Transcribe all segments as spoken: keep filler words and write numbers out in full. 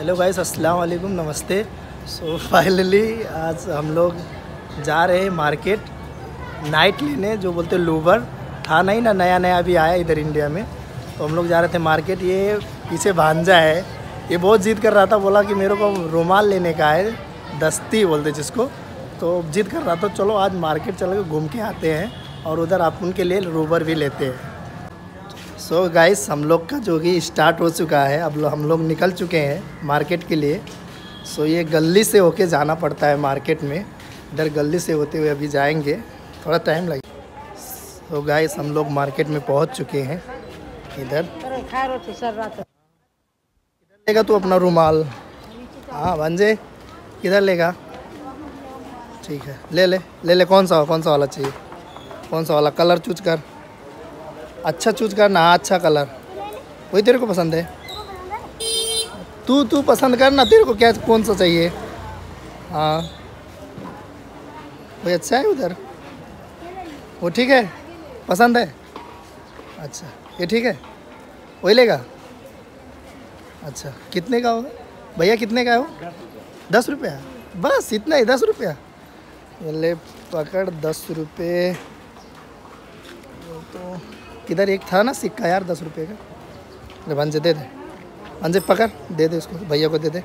Hello guys, अस्सलाम वालेकुम, नमस्ते। सो so, फाइनली आज हम लोग जा रहे हैं मार्केट नाइट लेने, जो बोलते लूवर था नहीं ना, नया नया अभी आया इधर इंडिया में। तो हम लोग जा रहे थे मार्केट। ये पीछे भांजा है, ये बहुत जिद कर रहा था, बोला कि मेरे को रुमाल लेने का है, दस्ती बोलते जिसको, तो जिद कर रहा था। चलो आज मार्केट चल के घूम के आते हैं और उधर आप उनके लिए रूबर भी लेते हैं। सो so गाइस, हम लोग का जो कि स्टार्ट हो चुका है, अब हम लोग निकल चुके हैं मार्केट के लिए। सो so ये गली से होके जाना पड़ता है मार्केट में, इधर गली से होते हुए अभी जाएंगे, थोड़ा टाइम लगेगा। सो गाइस, हम लोग मार्केट में पहुँच चुके हैं। इधर लेगा तू अपना रूमाल? हाँ भांजे, किधर लेगा? ठीक है, ले ले ले ले। कौन सा कौन सा वाला चाहिए? कौन सा वाला कलर चूज कर, अच्छा चूज कर ना, अच्छा कलर वही तेरे को पसंद है, तू तू पसंद कर ना, तेरे को क्या कौन सा चाहिए? हाँ वही अच्छा है, उधर वो ठीक है, पसंद है, अच्छा ये ठीक है, वही लेगा। अच्छा कितने का होगा भैया, कितने का है वो? दस रुपया, बस इतना ही, दस रुपया। ले पकड़ दस रुपये। तो किधर एक था ना सिक्का यार, दस रुपये का, अरे भांजे दे दे, भांजे पकड़ दे दे उसको, भैया को दे दे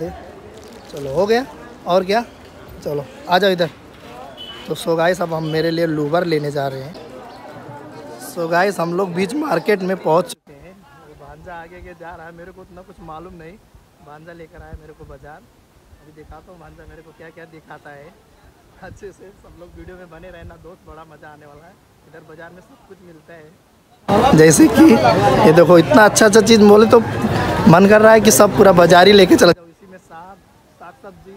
दे। चलो हो गया, और क्या, चलो आ जाओ इधर। तो सो गाइस, अब हम मेरे लिए लूवर लेने जा रहे हैं। सो गाइस, हम लोग बीच मार्केट में पहुंच चुके हैं। भांजा आगे के जा रहा है, मेरे को उतना कुछ मालूम नहीं, भांजा लेकर आया मेरे को बाज़ार। अभी दिखाता हूँ भांजा मेरे को क्या क्या दिखाता है अच्छे से। सब लोग वीडियो में बने रहना दोस्त, बड़ा मज़ा आने वाला है। इधर बाज़ार में सब कुछ मिलता है, जैसे कि ये देखो, इतना अच्छा अच्छा चीज़, बोले तो मन कर रहा है कि सब पूरा बाज़ार ही लेके चला जाओ। इसी में साग साग सब्जी,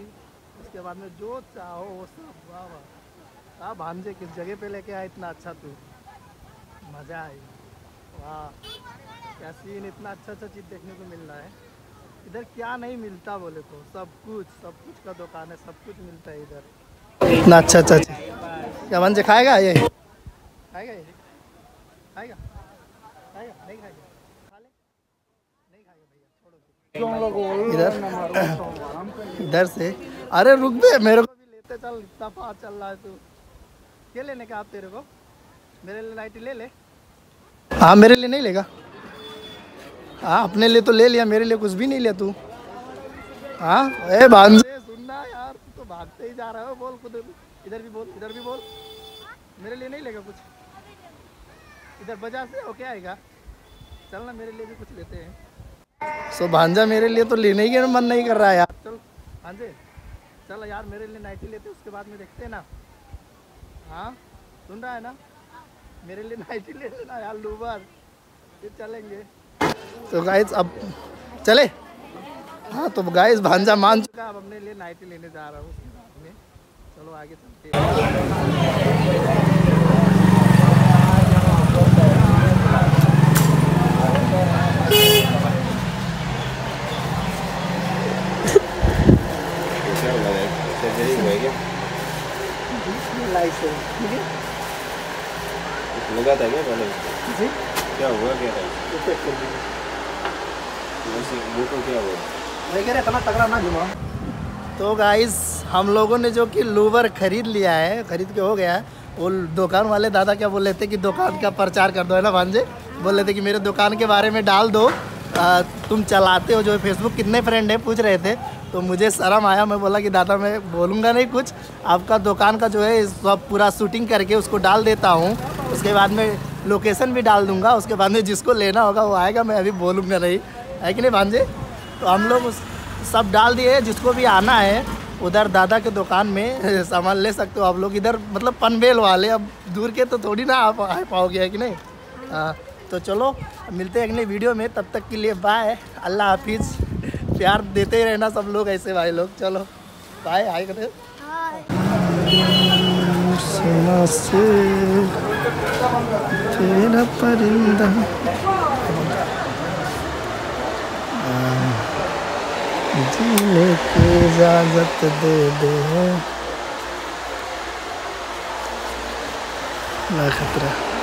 उसके बाद में जो चाहो वो सब। वाह वाह, भांजे किस जगह पे लेके आए, इतना अच्छा तू, मज़ा आई। वाह क्या सीन, इतना अच्छा अच्छा चीज़ देखने को मिल रहा है। इधर क्या नहीं मिलता बोले तो, सब कुछ सब कुछ का दुकान है, सब कुछ मिलता है इधर, इतना अच्छा अच्छा। क्या भांजे खाएगा? ये खाएगा, ये खाएगा, खाएगा नहीं खाएगा, खा ले, नहीं खाएगा भैया, छोड़ो। इधर इधर से, अरे रुक बे, मेरे को भी लेते चल, इतना पास चल रहा है तू। क्या लेने का आप, तेरे को मेरे लिए नाइटी ले ले। हाँ मेरे लिए नहीं लेगा? हाँ अपने लिए तो ले लिया, मेरे लिए कुछ भी नहीं लिया तू। हाँ ए भांजे सुनना यार, तू तो भागते ही जा रहा हो, बोल खुद, इधर भी बोल, इधर भी बोल, मेरे लिए नहीं लेगा कुछ? इधर बाजार से होके आएगा, चल ना मेरे लिए भी कुछ लेते हैं। सो भांजा मेरे लिए तो लेने ही मन नहीं कर रहा है यार। चल भांजे चल यार, मेरे लिए नाइटी लेते, उसके बाद में देखते हैं ना। हाँ सुन रहा है ना, मेरे लिए नाइटी ले लेना यार, लूबर फिर चलेंगे। तो गाइस अब चले। हाँ तो गाइस, भांजा मान चुका, अब अपने लिए नाइटी लेने जा रहा हूँ, चलो आगे चलते हैं। क्या हुआ, क्या है क्या? तो गाइस, हम लोगों ने जो कि लूवर खरीद लिया है, खरीद के हो गया है। वो दुकान वाले दादा क्या बोल रहे थे कि दुकान का प्रचार कर दो, है ना भांजे? बोल रहे थे कि मेरे दुकान के बारे में डाल दो, आ, तुम चलाते हो जो फेसबुक, कितने फ्रेंड है पूछ रहे थे। तो मुझे शर्म आया, मैं बोला कि दादा मैं बोलूँगा नहीं कुछ, आपका दुकान का जो है सब पूरा शूटिंग करके उसको डाल देता हूँ, उसके बाद में लोकेशन भी डाल दूँगा, उसके बाद में जिसको लेना होगा वो आएगा, मैं अभी बोलूँगा नहीं, है कि नहीं भांजे? तो हम लोग उस सब डाल दिए, जिसको भी आना है उधर दादा के दुकान में सामान ले सकते हो आप लोग। इधर मतलब पनवेल वाले, अब दूर के तो थोड़ी ना आप आ पाओगे, है कि नहीं? हाँ तो चलो मिलते हैं अगले वीडियो में, तब तक के लिए बाय, अल्लाह हाफिज़। प्यार देते ही रहना सब लोग ऐसे भाई लोग, चलो बाय। हाय कर जीने की इजाजत दे दे, ना खतरा।